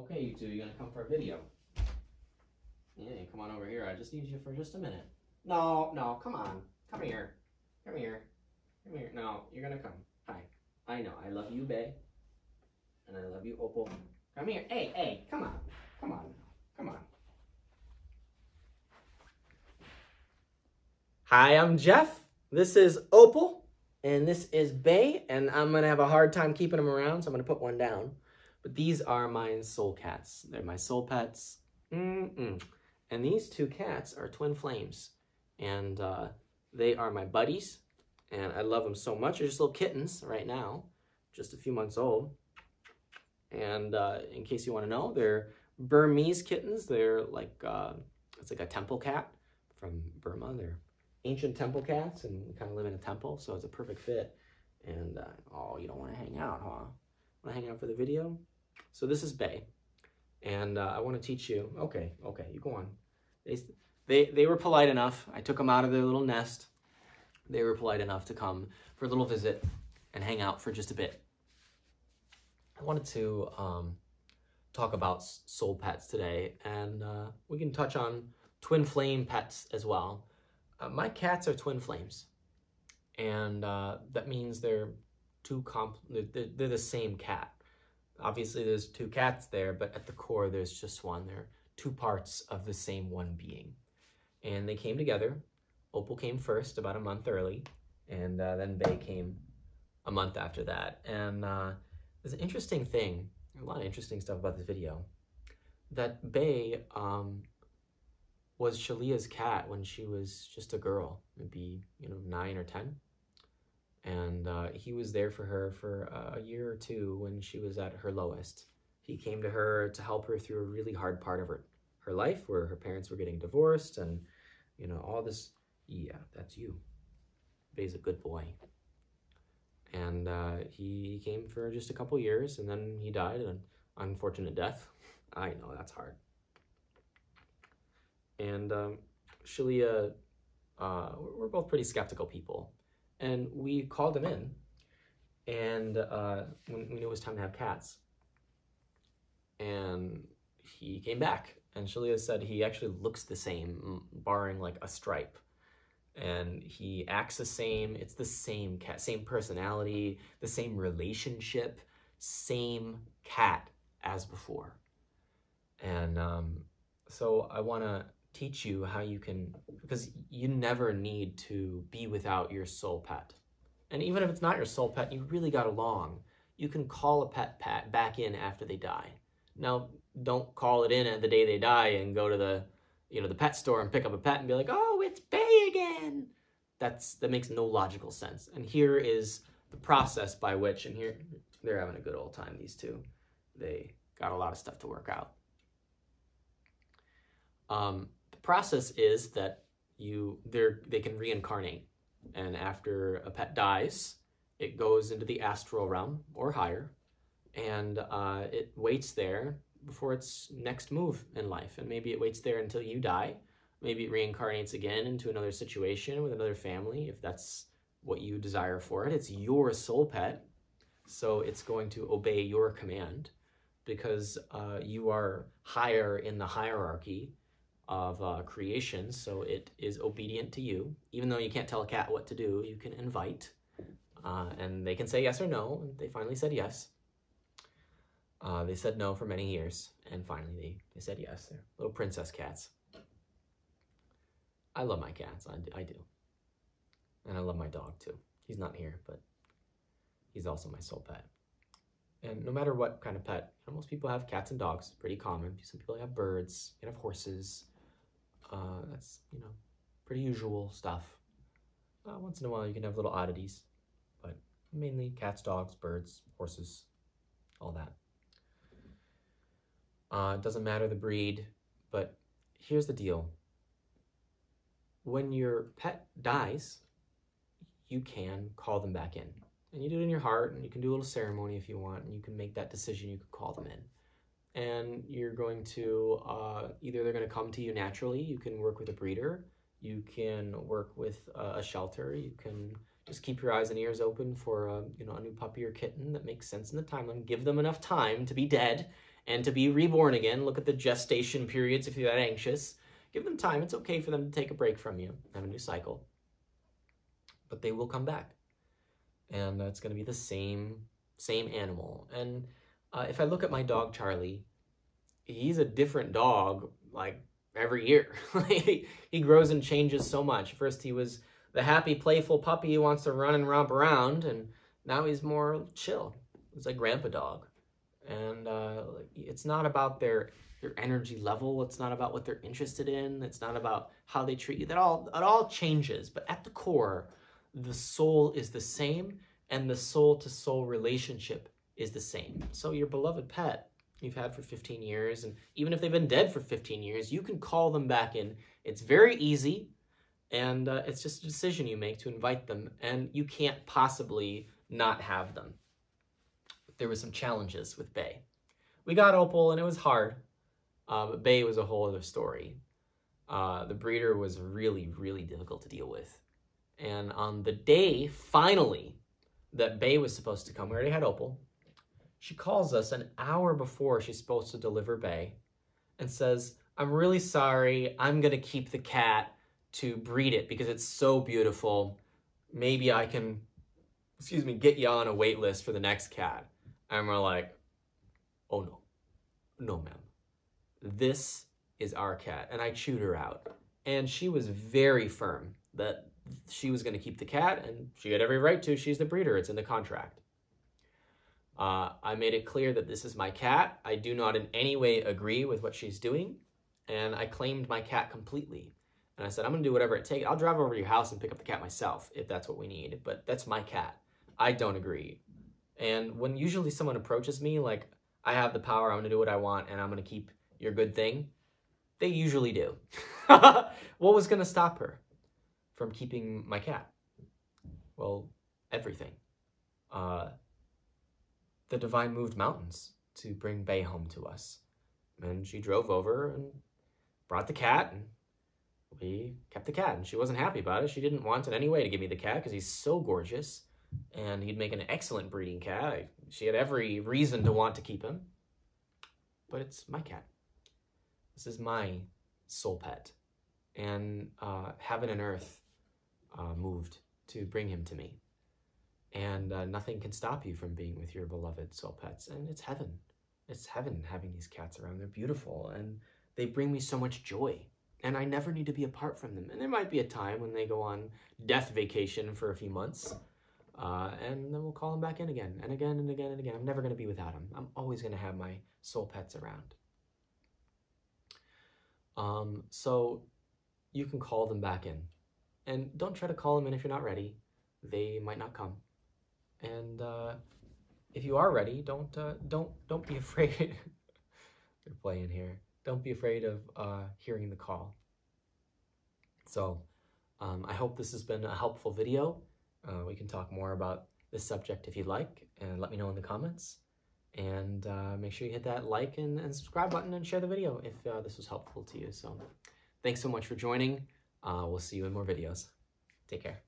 Okay, you two, you're gonna come for a video. Yeah, you come on over here. I just need you for just a minute. No, no, come on. Come here. Come here. Come here. No, you're gonna come. Hi. I know. I love you, Bay. And I love you, Opal. Come here. Hey, hey, come on. Come on. Come on. Hi, I'm Jeff. This is Opal. And this is Bay. And I'm gonna have a hard time keeping them around, so I'm gonna put one down. But these are my soul cats. They're my soul pets. And these two cats are twin flames. And they are my buddies. And I love them so much. They're just little kittens right now, just a few months old. And in case you want to know, they're Burmese kittens. They're like, it's like a temple cat from Burma. They're ancient temple cats and we kind of live in a temple, so it's a perfect fit. And, oh, you don't want to hang out, huh? Want to hang out for the video? So this is Bay. And I want to teach you, okay, you go on. They were polite enough. I took them out of their little nest. They were polite enough to come for a little visit and hang out for just a bit. I wanted to talk about soul pets today, and we can touch on twin flame pets as well. My cats are twin flames, and that means they're the same cat. Obviously, there's two cats there, but at the core, there's just one. They're two parts of the same one being, and they came together. Opal came first, about a month early, and then Bay came a month after that. And there's an interesting thing, a lot of interesting stuff about this video, that Bay was Shaleia's cat when she was just a girl, maybe 9 or 10, and he was there for her for a year or two when she was at her lowest. He came to her to help her through a really hard part of her life, where her parents were getting divorced, and all this. Yeah, that's you. Bay's a good boy. And he came for just a couple years, and then he died an unfortunate death. I know, that's hard. And Shaleia, we're both pretty skeptical people. And we called him in, and when it was time to have cats. And he came back, and Shaleia said he actually looks the same, barring like a stripe. And he acts the same. It's the same cat, same personality, the same relationship, same cat as before. And so I want to teach you how you can, because you never need to be without your soul pet. And even if it's not your soul pet, you really got along, you can call a pet back in after they die. Now, don't call it in at the day they die and go to the the pet store and pick up a pet and be like, oh, it's Bay again. That makes no logical sense. And here is the process by which, and here, they're having a good old time, these two. They got a lot of stuff to work out. The process is that they can reincarnate. And after a pet dies, it goes into the astral realm or higher, and it waits there before its next move in life. And maybe it waits there until you die. Maybe it reincarnates again into another situation with another family, if that's what you desire for it. It's your soul pet, so it's going to obey your command, because you are higher in the hierarchy of creation, so it is obedient to you. Even though you can't tell a cat what to do, you can invite, and they can say yes or no, and they finally said yes. They said no for many years, and finally they said yes. They're little princess cats. I love my cats, I do. And I love my dog too. He's not here, but he's also my soul pet. And no matter what kind of pet, most people have cats and dogs, pretty common. Some people have birds, you can have horses. That's, pretty usual stuff. Once in a while you can have little oddities, but mainly cats, dogs, birds, horses, all that. It doesn't matter the breed, but here's the deal. When your pet dies, you can call them back in. And you do it in your heart, and you can do a little ceremony if you want, and you can make that decision, you can call them in. And you're going to, either they're going to come to you naturally, you can work with a breeder, you can work with a shelter, you can just keep your eyes and ears open for a new puppy or kitten that makes sense in the timeline. Give them enough time to be dead and to be reborn again. Look at the gestation periods if you're that anxious. Give them time. It's okay for them to take a break from you, have a new cycle. But they will come back. And it's going to be the same animal. And if I look at my dog, Charlie, he's a different dog, like, every year. He grows and changes so much. First, he was the happy, playful puppy who wants to run and romp around, and now he's more chill. It's like grandpa dog. And it's not about their energy level. It's not about what they're interested in. It's not about how they treat you. It all changes. But at the core, the soul is the same, and the soul-to-soul relationship is the same. So your beloved pet you've had for 15 years, and even if they've been dead for 15 years, you can call them back in. It's very easy, and it's just a decision you make to invite them, and you can't possibly not have them. There were some challenges with Bay. We got Opal, and it was hard, but Bay was a whole other story. The breeder was really, really difficult to deal with. And on the day, finally, that Bay was supposed to come, we already had Opal, she calls us an hour before she's supposed to deliver Bay and says, "I'm really sorry, I'm gonna keep the cat to breed it because it's so beautiful. Maybe I can, get you on a wait list for the next cat." And we're like, "Oh no, no ma'am. This is our cat." And I chewed her out. And she was very firm that she was gonna keep the cat, and she had every right to, she's the breeder, it's in the contract. I made it clear that this is my cat. I do not in any way agree with what she's doing. And I claimed my cat completely. And I said, "I'm gonna do whatever it takes. I'll drive over to your house and pick up the cat myself if that's what we need, but that's my cat. I don't agree." And when usually someone approaches me, like, "I have the power, I'm gonna do what I want, and I'm gonna keep your good thing," they usually do. What was gonna stop her from keeping my cat? Well, everything. The divine moved mountains to bring Bay home to us. And she drove over and brought the cat, and we kept the cat. And she wasn't happy about it. She didn't want in any way to give me the cat because he's so gorgeous. And he'd make an excellent breeding cat. She had every reason to want to keep him. But it's my cat. This is my soul pet. And heaven and earth moved to bring him to me. And nothing can stop you from being with your beloved soul pets. And it's heaven. It's heaven having these cats around. They're beautiful, and they bring me so much joy. And I never need to be apart from them. And there might be a time when they go on death vacation for a few months, and then we'll call them back in again, and again, and again, and again. I'm never going to be without them. I'm always going to have my soul pets around. So you can call them back in. And don't try to call them in if you're not ready. They might not come. And if you are ready, don't be afraid. They're playing here. Don't be afraid of hearing the call. So I hope this has been a helpful video. We can talk more about this subject if you'd like, and let me know in the comments. And make sure you hit that like and subscribe button and share the video if this was helpful to you. So thanks so much for joining. We'll see you in more videos. Take care.